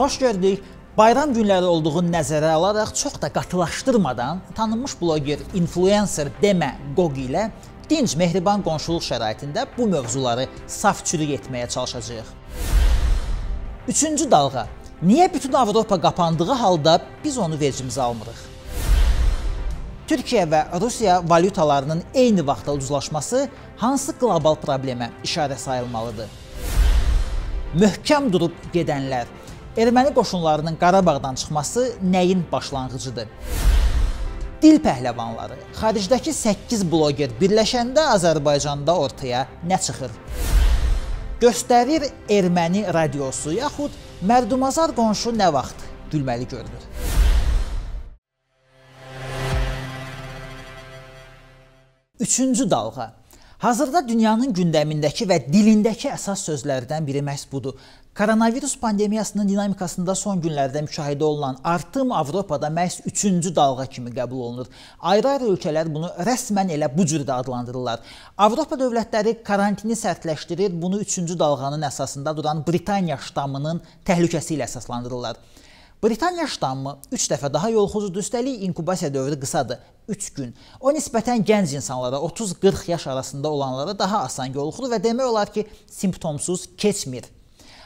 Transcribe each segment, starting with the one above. Xoş gördük. Bayram günləri olduğu nəzərə alaraq çox da qatılaşdırmadan tanınmış bloger, influencer Deme Gogi ilə dinc, mehriban qonşuluq şəraitində bu mövzuları saf çürük etməyə çalışacağıq. Üçüncü dalğa. Niyə bütün Avropa qapandığı halda biz onu vergimizi almırıq? Türkiyə və Rusiya valyutalarının eyni vaxtda ucuzlaşması hansı qlobal problemə işarə sayılmalıdır? Möhkəm durub gedənlər. Erməni qoşunlarının Qarabağdan çıxması nəyin başlanğıcıdır? Dil pəhləvanları. Xaricdəki 8 bloger birləşəndə Azərbaycanda ortaya nə çıxır? Göstərir erməni radiosu yaxud mərdumazar qonşu nə vaxt gülməli görünür? Üçüncü dalğa. Hazırda dünyanın gündəmindəki və dilindəki əsas sözlərdən biri məhz budur. Koronavirus pandemiyasının dinamikasında son günlərdə müşahidə olunan artım Avropada məhz üçüncü dalğa kimi qəbul olunur. Ayrı-ayrı ölkələr bunu rəsmən elə bu cür də adlandırırlar. Avropa dövlətləri karantini sərtləşdirir, bunu üçüncü dalğanın əsasında duran Britaniya ştamının təhlükəsi ilə əsaslandırırlar. Britaniya ştamı 3 dəfə daha yolxucudur, üstəlik inkubasiya dövrü qısadır, 3 gün. O nisbətən gənc insanlara, 30-40 yaş arasında olanlara daha asan yoluxur və demək olar ki, simptomsuz keçmir.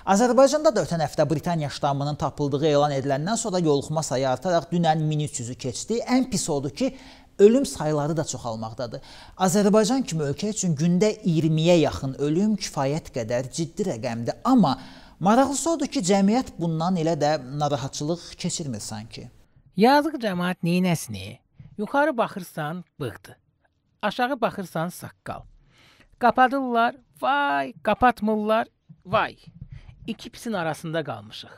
Azərbaycanda da ötən həftə Britaniya ştamının tapıldığı elan ediləndən sonra yoluxma sayı artaraq dünən 1300-ü keçdi. Ən pis odur ki, ölüm sayıları da çoxalmaqdadır. Azərbaycan kimi ölkə üçün gündə 20-yə yaxın ölüm kifayət qədər ciddi rəqəmdir, amma maraqlısı odur ki, cəmiyyət bundan elə də narahatçılıq keçirmir sanki. Yazıq cəmiyyət neynəsini? Yuxarı baxırsan, bıxdı. Aşağı baxırsan, saqqal. Qapadırlar, vay, qapatmırlar, vay. İki pisin arasında qalmışıq.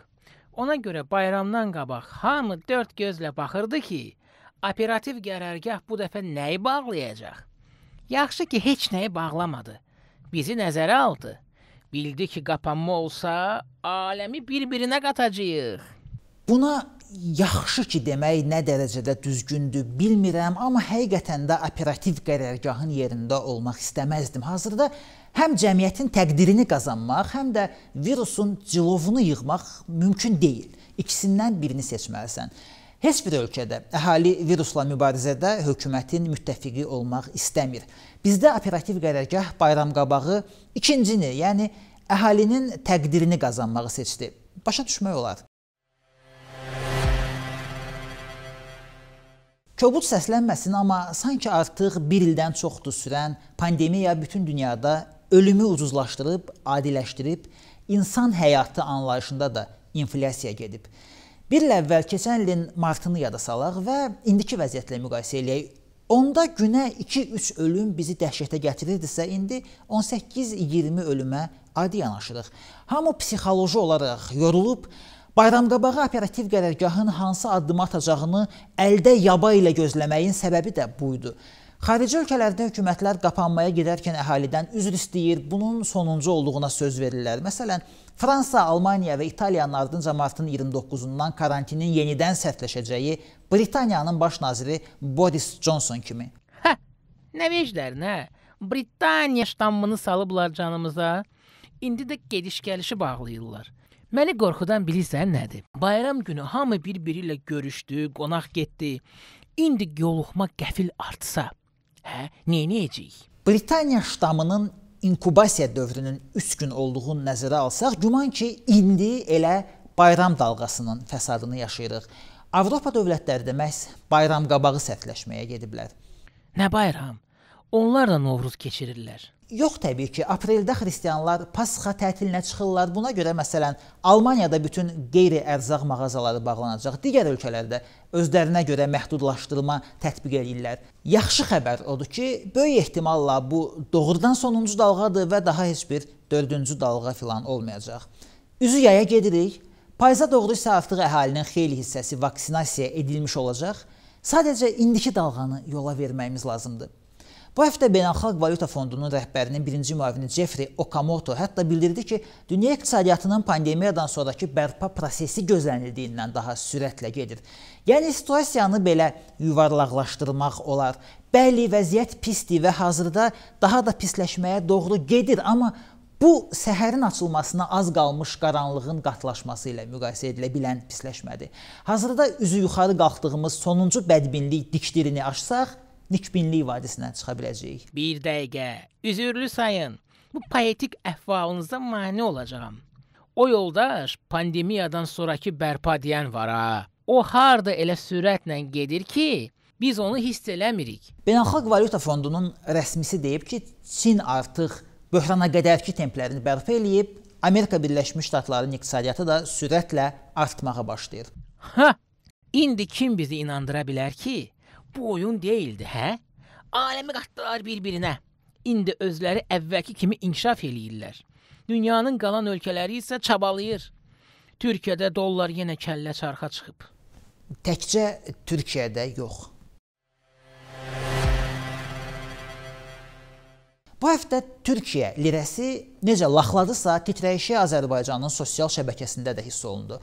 Ona görə bayramdan qabaq hamı dörd gözlə baxırdı ki, operativ qərargah bu dəfə nəyi bağlayacaq? Yaxşı ki, heç nəyi bağlamadı. Bizi nəzərə aldı. Bildi ki, qapanma olsa, aləmi bir-birinə qatacağıq. Buna yaxşı ki demək nə dərəcədə düzgündür bilmirəm, amma həqiqətən də operativ qərargahın yerində olmaq istəməzdim. Hazırda həm cəmiyyətin təqdirini qazanmaq, həm də virusun cilovunu yığmaq mümkün deyil. İkisindən birini seçməlisən. Heç bir ölkədə əhali virusla mübarizədə hökumətin müttəfiqi olmaq istəmir. Bizdə operativ qərargah bayram qabağı ikincini, yəni əhalinin təqdirini qazanmağı seçdi. Başa düşmək olar. Kobud səslənməsin, amma sanki artıq bir ildən çoxdur sürən pandemiya bütün dünyada ölümü ucuzlaşdırıb, adiləşdirib, insan həyatı anlayışında da inflyasiya gedib. Bir il əvvəl keçən ilin martını yada salaq və indiki vəziyyətlə müqayisə eləyək. Onda günə 2-3 ölüm bizi dəhşətə gətirirdisə, indi 18-20 ölümə adi yanaşırıq. Hamı psixoloji olaraq yorulub, bayram qabağı operativ qərargahın hansı addım atacağını əldə yaba ilə gözləməyin səbəbi də buydu. Xarici ölkələrdə hökumətlər qapanmaya gedərkən əhalidən üzr istəyir, bunun sonuncu olduğuna söz verirlər. Məsələn, Fransa, Almaniya və İtaliyanın ardınca martın 29-undan karantinin yenidən sərtləşəcəyi Britaniyanın baş naziri Boris Johnson kimi. Hə, nə vecdər, nə? Britaniya ştamını salıblar canımıza, indi də gediş-gəlişi bağlayırlar. Məni qorxudan bilirsən nədir? Bayram günü hamı bir-biri ilə görüşdü, qonaq getdi. İndi yoluxma qəfil artsa, hə, neynəyəcəyik? Britaniya ştamının inkubasiya dövrünün 3 gün olduğunu nəzərə alsaq, güman ki, indi elə bayram dalğasının fəsadını yaşayırıq. Avropa dövlətləri də məhz bayram qabağı sərtləşməyə gediblər. Nə bayram? Onlar da Novruz keçirirlər. Yox, təbii ki, apreldə xristianlar Pasxa tətilinə çıxırlar. Buna görə, məsələn, Almaniyada bütün qeyri-ərzaq mağazaları bağlanacaq. Digər ölkələrdə özlərinə görə məhdudlaşdırma tətbiq edirlər. Yaxşı xəbər odur ki, böyük ehtimalla bu doğrudan sonuncu dalğadır və daha heç bir dördüncü dalğa filan olmayacaq. Üzü yaya gedirik. Payıza doğru isə artıq əhalinin xeyli hissəsi vaksinasiya edilmiş olacaq. Sadəcə indiki dalğanı yola verməyimiz lazımdır. Bu həftə Beynəlxalq Valyuta Fondunun rəhbərinin birinci müavini Jeffrey Okamoto hətta bildirdi ki, dünya iqtisadiyyatının pandemiyadan sonraki bərpa prosesi gözlənildiyindən daha sürətlə gedir. Yəni, situasiyanı belə yuvarlaqlaşdırmaq olar. Bəli, vəziyyət pisdir və hazırda daha da pisləşməyə doğru gedir, amma Bu, səhərin açılmasına az qalmış qaranlığın qatlaşması ilə müqayisə edilə bilən pisləşmədir. Hazırda üzü yuxarı qalxdığımız sonuncu bədbinlik dikdirini aşsaq, nikbinlik vadisindən çıxa biləcəyik. Bir dəqiqə, üzürlü sayın, bu poetik əhvalınıza mane olacağım. O yoldaş pandemiyadan sonraki bərpa deyən var ha. O harda elə sürətlə gedir ki, biz onu hiss eləmirik. Beynəlxalq Valyuta Fondunun rəsmisi deyib ki, Çin artıq böhrana qədərki templərini bərpa eləyib, Amerika Birləşmiş Ştatlarının iqtisadiyyatı da sürətlə artmağa başlayır. Ha, indi kim bizi inandıra bilər ki, bu oyun deyildi, hə? Aləmi qatdılar bir-birinə. İndi özləri əvvəlki kimi inkişaf eləyirlər. Dünyanın qalan ölkələri isə çabalayır. Türkiyədə dollar yenə kəllə çarxa çıxıb. Təkcə Türkiyədə yox. Bu həftə Türkiyə lirəsi necə laxladısa, titrəyişi Azərbaycanın sosial şəbəkəsində də hiss olundu.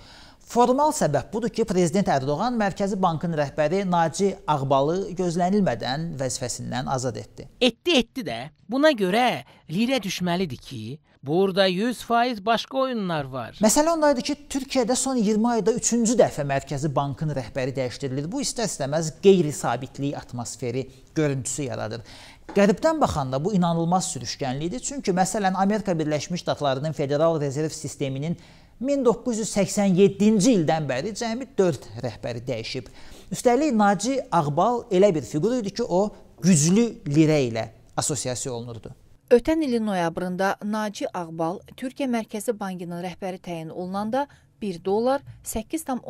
Formal səbəb budur ki, Prezident Erdoğan Mərkəzi Bankın rəhbəri Naci Ağbalı gözlənilmədən vəzifəsindən azad etdi. Etdi də. Buna görə lirə düşməlidir ki, burada 100% başqa oyunlar var. Məsələ ondaydı ki, Türkiyədə son 20 ayda 3-cü dəfə Mərkəzi Bankın rəhbəri dəyişdirilir. Bu, istər-istəməz qeyri-sabitlik atmosferi görüntüsü yaradır. Qəribdən baxanda bu inanılmaz sürüşkənlikdir. Çünki məsələn Amerika Birləşmiş Ştatlarının Federal Rezerv Sisteminin 1987-ci ildən bəri cəmi 4 rəhbəri dəyişib. Üstəlik Naci Ağbal elə bir fiqur idi ki, o güclü lirə ilə asosiasiya olunurdu. Ötən ilin noyabrında Naci Ağbal Türkiyə Mərkəzi Bankının rəhbəri təyin olunanda 1 dollar 8,5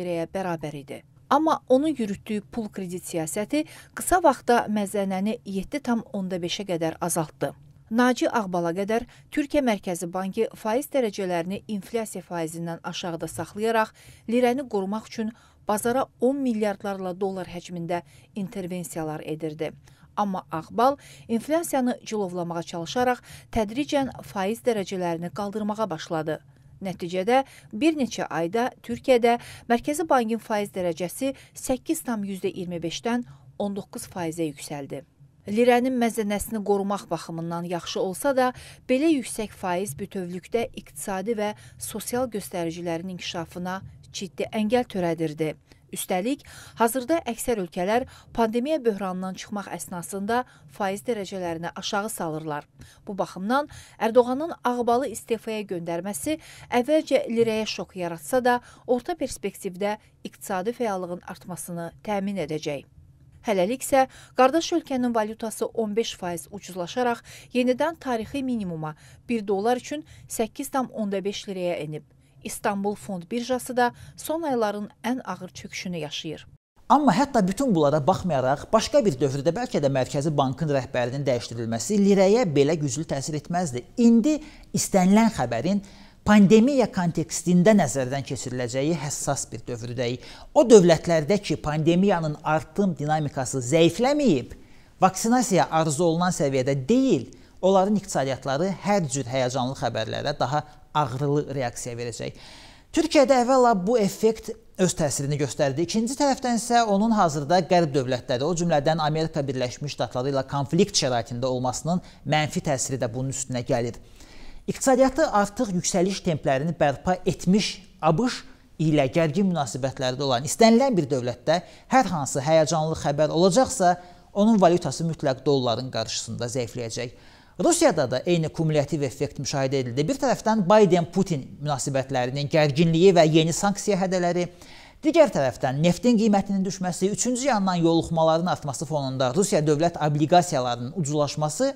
lirəyə bərabər idi. Amma onun yürütdüyü pul kredit siyasəti qısa vaxtda məzənəni 7,5-ə qədər azaltdı. Naci Ağbala qədər Türkiyə Mərkəzi Banki faiz dərəcələrini inflyasiya faizindən aşağıda saxlayaraq lirəni qorumaq üçün bazara 10 milyardlarla dollar həcmində intervensiyalar edirdi. Amma Ağbal inflyasiyanı cilovlamağa çalışaraq tədricən faiz dərəcələrini qaldırmağa başladı. Nəticədə bir neçə ayda Türkiyədə Mərkəzi Bankin faiz dərəcəsi 8,25-dən 19%-ə yüksəldi. Lirənin məzənəsini qorumaq baxımından yaxşı olsa da, belə yüksək faiz bütövlükdə iqtisadi və sosial göstəricilərin inkişafına ciddi əngəl törədirdi. Üstəlik, hazırda əksər ölkələr pandemiya böhranından çıxmaq əsnasında faiz dərəcələrini aşağı salırlar. Bu baxımdan Erdoğanın Ağbalı istefaya göndərməsi əvvəlcə lirəyə şok yaratsa da, orta perspektivdə iqtisadi fəallığın artmasını təmin edəcək. Hələlik isə qardaş ölkənin valyutası 15% ucuzlaşaraq yenidən tarixi minimuma 1 dollar üçün 8,5 lirəyə enib. İstanbul Fond Birjası da son ayların ən ağır çöküşünü yaşayır. Amma hətta bütün bunlara baxmayaraq, başqa bir dövrdə bəlkə də Mərkəzi Bankın rəhbərinin dəyişdirilməsi lirəyə belə güclü təsir etməzdi. İndi istənilən xəbərin pandemiya kontekstində nəzərdən keçiriləcəyi həssas bir dövrdəyik. O dövlətlərdə ki, pandemiyanın artım dinamikası zəifləməyib, vaksinasiya arzu olunan səviyyədə deyil, onların iqtisadiyyatları hər cür həyəcanlı xəbərlərə daha ağrılı reaksiya verəcək. Türkiyədə əvvəla bu effekt öz təsirini göstərdi. İkinci tərəfdən isə onun hazırda qərb dövlətləri, o cümlədən Amerika Birləşmiş Ştatları ilə konflikt şəraitində olmasının mənfi təsiri də bunun üstünə gəlir. İqtisadiyyatı artıq yüksəliş templərini bərpa etmiş ABŞ ilə gərgin münasibətlərdə olan istənilən bir dövlətdə hər hansı həyəcanlı xəbər olacaqsa, onun valyutası mütləq dolların qarşısında zəifləyəcək. Rusiyada da eyni kumulyativ effekt müşahidə edildi. Bir tərəfdən Biden-Putin münasibətlərinin gərginliyi və yeni sanksiya hədələri, digər tərəfdən neftin qiymətinin düşməsi, üçüncü yandan yoluxmaların artması fonunda Rusiya dövlət obligasiyalarının ucuzlaşması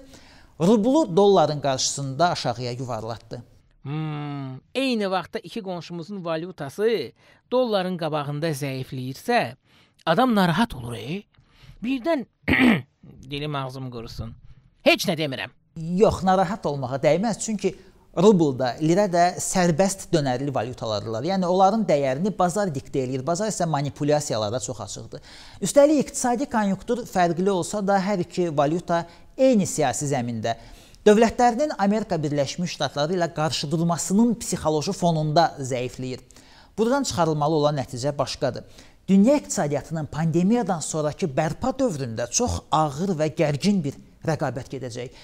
rublu dolların qarşısında aşağıya yuvarlatdı. Eyni vaxtda iki qonşumuzun valyutası dolların qabağında zəifləyirsə, adam narahat olur. Birdən dilim ağzım qurusun. Heç nə demirəm. Yox, narahat olmağa dəyməz, çünki rublda, lirədə sərbəst dönərli valyutalardılar. Yəni, onların dəyərini bazar diktə eləyir, bazar isə manipulyasiyalara çox açıqdır. Üstəlik, iqtisadi konyunktur fərqli olsa da hər iki valyuta eyni siyasi zəmində. Dövlətlərinin Amerika Birləşmiş Ştatları ilə qarşıdurmasının psixoloji fonunda zəifləyir. Buradan çıxarılmalı olan nəticə başqadır. Dünya iqtisadiyyatının pandemiyadan sonraki bərpa dövründə çox ağır və gərgin bir rəqabət gedəcək.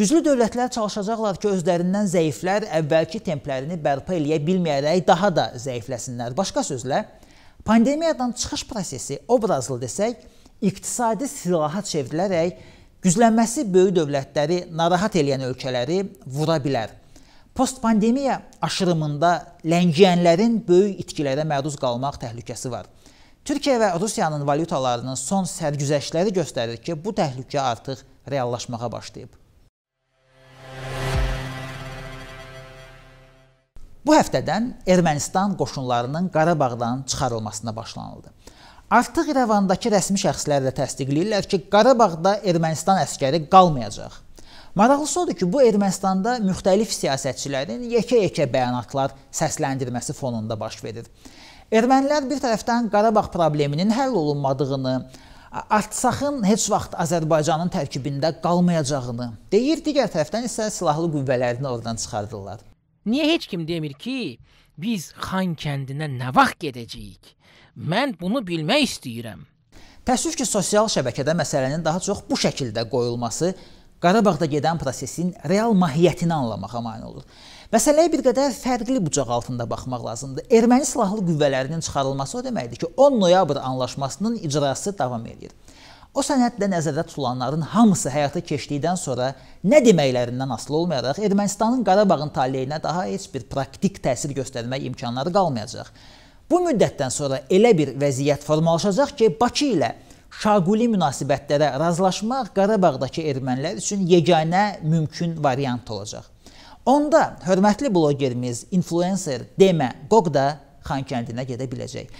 Güclü dövlətlər çalışacaqlar ki, özlərindən zəiflər əvvəlki templərini bərpa eləyə bilməyərək daha da zəifləsinlər. Başqa sözlə, pandemiyadan çıxış prosesi obrazlı desək, iqtisadi silaha çevrilərək güclənməsi böyük dövlətləri narahat eləyən ölkələri vura bilər. Postpandemiya aşırımında ləngiyənlərin böyük itkilərə məruz qalmaq təhlükəsi var. Türkiyə və Rusiyanın valyutalarının son sərgüzəştləri göstərir ki, bu təhlükə artıq reallaşmağa başlayıb. Bu həftədən Ermənistan qoşunlarının Qarabağdan çıxarılmasına başlanıldı. Artıq İrəvandakı rəsmi şəxslər də təsdiqləyirlər ki, Qarabağda Ermənistan əskəri qalmayacaq. Maraqlısı odur ki, bu Ermənistanda müxtəlif siyasətçilərin yekə-yekə bəyanatlar səsləndirməsi fonunda baş verir. Ermənilər bir tərəfdən Qarabağ probleminin həll olunmadığını, Artsaxın heç vaxt Azərbaycanın tərkibində qalmayacağını deyir, digər tərəfdən isə silahlı qüvvələrini oradan çıxardırlar. Niyə heç kim demir ki, biz Xan kəndinə nə vaxt gedəcəyik? Mən bunu bilmək istəyirəm. Təəssüf ki, sosial şəbəkədə məsələnin daha çox bu şəkildə qoyulması Qarabağda gedən prosesin real mahiyyətini anlamağa mane olur. Məsələyə bir qədər fərqli bucaq altında baxmaq lazımdır. Erməni silahlı qüvvələrinin çıxarılması o deməkdir ki, 10 noyabr anlaşmasının icrası davam edir. O sənədlə nəzərdə tutulanların hamısı həyata keçdikdən sonra nə deməklərindən asılı olmayaraq Ermənistanın Qarabağın taleyinə daha heç bir praktik təsir göstərmək imkanları qalmayacaq. Bu müddətdən sonra elə bir vəziyyət formalaşacaq ki, Bakı ilə şaquli münasibətlərə razılaşmaq Qarabağdakı ermənilər üçün yeganə mümkün variant olacaq. Onda hörmətli blogerimiz, influencer Deme Gogi da Xankəndinə gedə biləcək.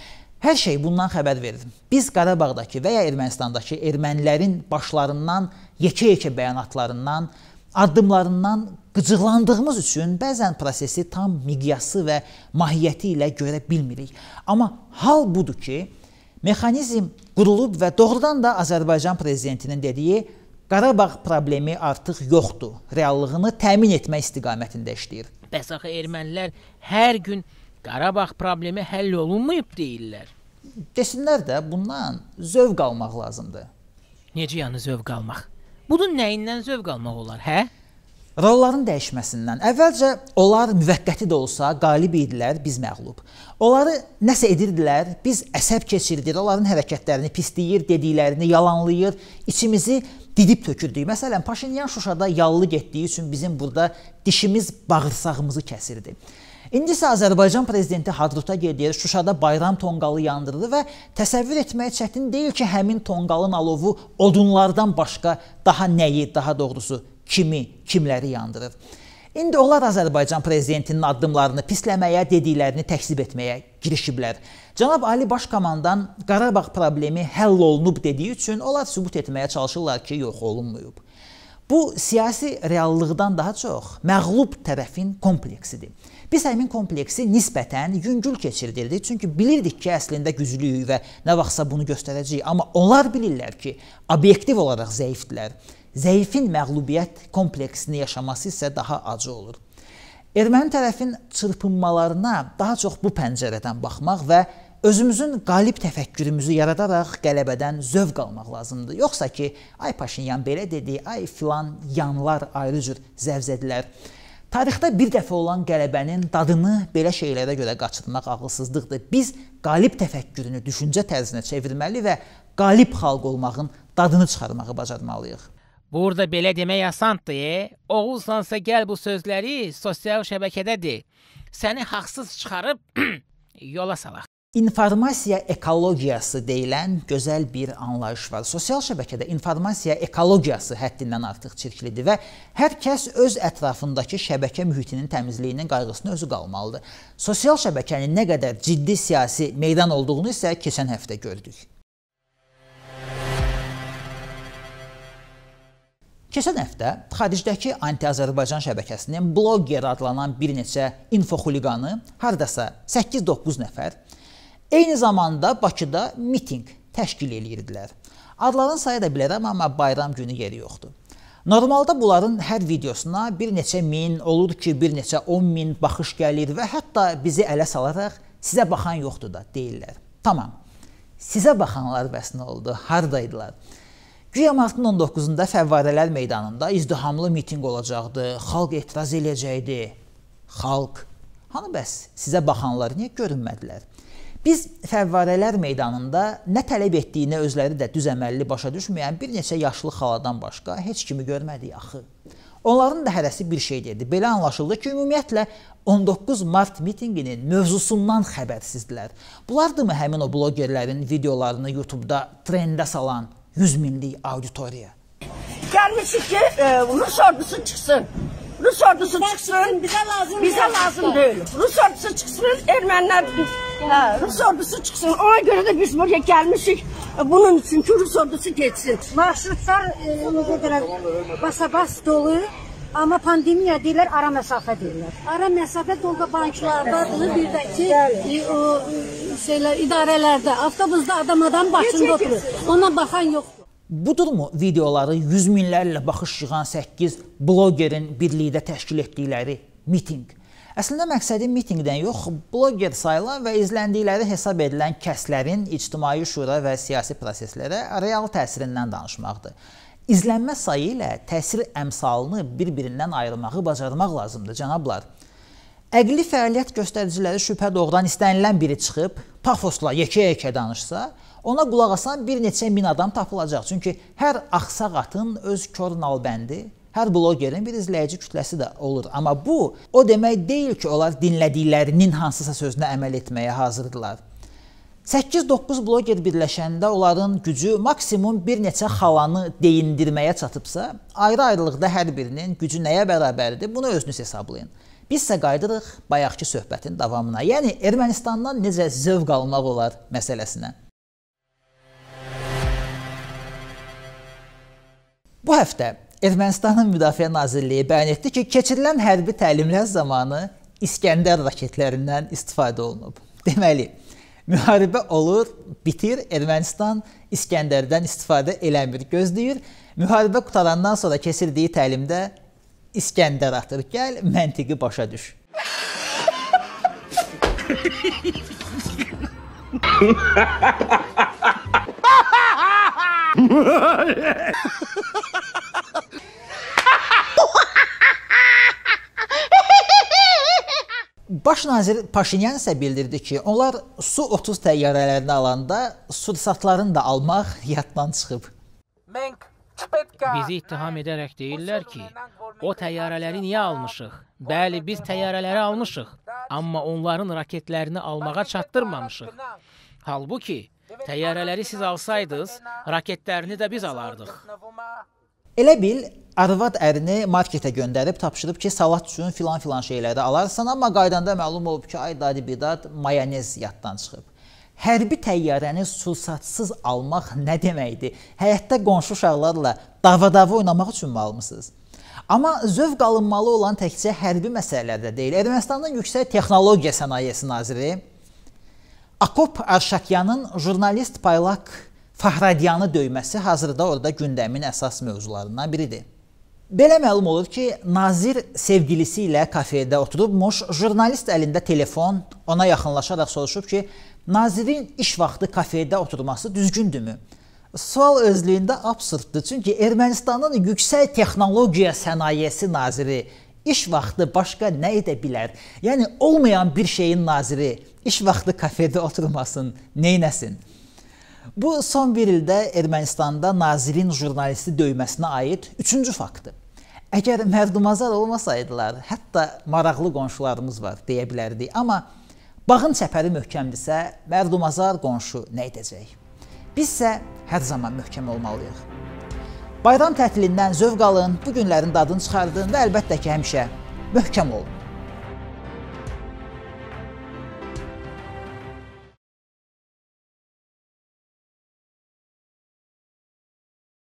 Hər şey bundan xəbər verir. Biz Qarabağdakı və ya Ermənistandakı ermənilərin başlarından, yekə-yekə bəyanatlarından, addımlarından qıcıqlandığımız üçün bəzən prosesi tam miqyası və mahiyyəti ilə görə bilmirik. Amma hal budur ki, mexanizm qurulub və doğrudan da Azərbaycan prezidentinin dediyi Qarabağ problemi artıq yoxdur, reallığını təmin etmək istiqamətində işləyir. Bəs axı ermənilər hər gün Qarabağ problemi həll olunmayıb deyirlər. Desinlər də, bundan zövq almaq lazımdır. Necə yəni zövq almaq? Bunun nəyindən zövq almaq olar, hə? Rolların dəyişməsindən. Əvvəlcə, onlar müvəqqəti də olsa qalib idilər, biz məğlub. Onları nəsə edirdilər, biz əsəb keçirdir, onların hərəkətlərini pisliyir, dediklərini yalanlayır, içimizi didib tökürdük. Məsələn, Paşinyan Şuşada yallı getdiyi üçün bizim burada dişimiz bağırsağımızı kəsirdi. İndi isə Azərbaycan prezidenti Hadruta gedir, Şuşada Bayram Tongalı yandırdı və təsəvvür etmək çətin deyil ki, həmin Tongalın alovu odunlardan başqa daha nəyi, daha doğrusu kimi, kimləri yandırır. İndi onlar Azərbaycan prezidentinin addımlarını pisləməyə, dediklərini təkzib etməyə girişiblər. Cənab Ali Başkomandan Qarabağ problemi həll olunub dediyi üçün onlar sübut etməyə çalışırlar ki, yox olunmuyub. Bu, siyasi reallıqdan daha çox məğlub tərəfin kompleksidir. Biz həmin kompleksi nisbətən yüngül keçirdirdik, çünki bilirdik ki, əslində güclüyük və nə vaxtsa bunu göstərəcəyik. Amma onlar bilirlər ki, obyektiv olaraq zəifdirlər. Zəifin məğlubiyyət kompleksini yaşaması isə daha acı olur. Erməni tərəfin çırpınmalarına daha çox bu pəncərədən baxmaq və özümüzün qalib təfəkkürümüzü yaradaraq qələbədən zövq almaq lazımdır. Yoxsa ki, ay Paşinyan belə dedi, ay filan yanlar ayrı cür zəvzədilər. Tarixdə bir dəfə olan qələbənin dadını belə şeylərə görə qaçırmaq ağılsızlıqdır. Biz qalib təfəkkürünü düşüncə tərzinə çevirməli və qalib xalq olmağın dadını çıxarmağı bacarmalıyıq. Burada belə demək asandır. Oğulsansa gəl bu sözləri sosial şəbəkədədir. Səni haqsız çıxarıb yola salaq. İnformasiya ekologiyası deyilən gözəl bir anlayış var. Sosial şəbəkədə informasiya ekologiyası həddindən artıq çirklidir və hər kəs öz ətrafındakı şəbəkə mühitinin təmizliyinin qayğısına özü qalmalıdır. Sosial şəbəkənin nə qədər ciddi siyasi meydan olduğunu isə keçən həftə gördük. Keçən həftə xaricdəki anti-Azərbaycan şəbəkəsinin blogger adlanan bir neçə infoxuliqanı, haradasa 8-9 nəfər, eyni zamanda Bakıda miting təşkil edirdilər. Adların sayı da bilərəm, amma bayram günü yeri yoxdur. Normalda bunların hər videosuna bir neçə min, olur ki, bir neçə 10 min baxış gəlir və hətta bizi ələ salaraq sizə baxan yoxdur da deyirlər. Tamam, sizə baxanlar bəs nə oldu, haradaydılar? Güya martın 19-da Fəvvarələr meydanında izdihamlı mitinq olacaqdı, xalq etiraz eləyəcəkdi. Xalq, hanı bəs sizə baxanlar niyə görünmədilər? Biz Fəvvarələr meydanında nə tələb etdiyini özləri də düz əməlli başa düşməyən bir neçə yaşlı xaladan başqa heç kimi görmədik axı. Onların da hərəsi bir şey dedi. Belə anlaşıldı ki, ümumiyyətlə 19 mart mitinqinin mövzusundan xəbərsizdirlər. Bulardırmı həmin o blogerlərin videolarını YouTube'da trendə salan 100 minlik auditoriya? Gelmişik ki Rus ordusu çıksın. Rus ordusu çıksın, bize lazım değil. Rus ordusu çıksın, Ermeniler, Rus ordusu çıksın. Ona göre de biz buraya gelmişik. Bunun için ki Rus ordusu geçsin. Marşrutlar basabas dolu. Amma pandemiya deyirlər, ara məsafə deyirlər. Ara məsafə dolda banklardadır, bir də ki, idarələrdə, avtobusda adam başında oturur. Ona baxan yoxdur. Budurmu videoları 100 minlərlə baxış yığan 8 blogerin birlikdə təşkil etdikləri mitinq? Əslində məqsədi mitinqdən yox, bloger sayılan və izləndikləri hesab edilən kəslərin ictimai şura və siyasi proseslərə real təsirindən danışmaqdır. İzlənmə sayı ilə təsir əmsalını bir-birindən ayırmağı bacarmaq lazımdır, cənablar. Əqli fəaliyyət göstəriciləri şübhə doğrudan istənilən biri çıxıb, pafosla yekə-yekə danışsa, ona qulaq asan bir neçə min adam tapılacaq. Çünki hər axsaq atın öz kor nalbəndi, hər blogerin bir izləyici kütləsi də olur. Amma bu, o demək deyil ki, onlar dinlədiklərinin hansısa sözünə əməl etməyə hazırdılar. 8-9 bloger birləşəndə onların gücü maksimum bir neçə xalanı deyindirməyə çatıbsa, ayrı-ayrılıqda hər birinin gücü nəyə bərabərdir, bunu özünüz hesablayın. Bizsə qayıdırıq bayaqki söhbətin davamına, yəni Ermənistandan necə zövq almaq olar məsələsinə. Bu həftə Ermənistanın Müdafiə Nazirliyi bəyan etdi ki, keçirilən hərbi təlimlər zamanı İskəndər raketlərindən istifadə olunub. Deməli, müharibə olur, bitir, Ermənistan İskəndərdən istifadə eləmir, gözləyir. Müharibə qutarandan sonra kesildiyi təlimdə İskəndər atır, gəl, məntiqi başa düş. Baş nazir Paşinyan isə bildirdi ki, onlar Su-30 təyyarələrini alanda sursatlarını da almaq yaddan çıxıb. Bizi ittiham edərək deyirlər ki, o təyyarələri niyə almışıq? Bəli, biz təyyarələri almışıq, amma onların raketlərini almağa çatdırmamışıq. Halbuki, təyyarələri siz alsaydınız, raketlərini də biz alardıq. Elə bil, arvad ərini marketə göndərib, tapşırıb ki, salat üçün filan-filan şeyləri alarsan, amma qaydanda məlum olub ki, ay dadi bidad, mayonez yaddan çıxıb. Hərbi təyyarəni sursatsız almaq nə deməkdir? Həyətdə qonşu uşaqlarla dava-dava oynamaq üçün mü almışsınız? Amma zövq alınmalı olan təkcə hərbi məsələlərdə deyil. Ermənistanın Yüksək Texnologiya Sənayesi Naziri Akop Arşakyanın jurnalist paylak Fahradyanı döyməsi hazırda orada gündəmin əsas mövzularından biridir. Belə məlum olur ki, nazir sevgilisi ilə kafedə oturubmuş, jurnalist əlində telefon ona yaxınlaşaraq soruşub ki, nazirin iş vaxtı kafedə oturması düzgündürmü? Sual özlüyündə absurddur, çünki Ermənistanın Yüksək Texnologiya Sənayesi naziri iş vaxtı başqa nə edə bilər? Yəni, olmayan bir şeyin naziri iş vaxtı kafedə oturmasın, neynəsin? Bu, son bir ildə Ermənistanda nazirin jurnalisti döyməsinə aid üçüncü faktdır. Əgər mərdumazar olmasaydılar, hətta maraqlı qonşularımız var deyə bilərdik. Amma bağın çəpəri möhkəmdirsə, mərdumazar qonşu nə edəcək? Bizsə hər zaman möhkəm olmalıyıq. Bayram tətilindən zövq alın, bu günlərin dadını çıxardın və əlbəttə ki, həmişə möhkəm olun.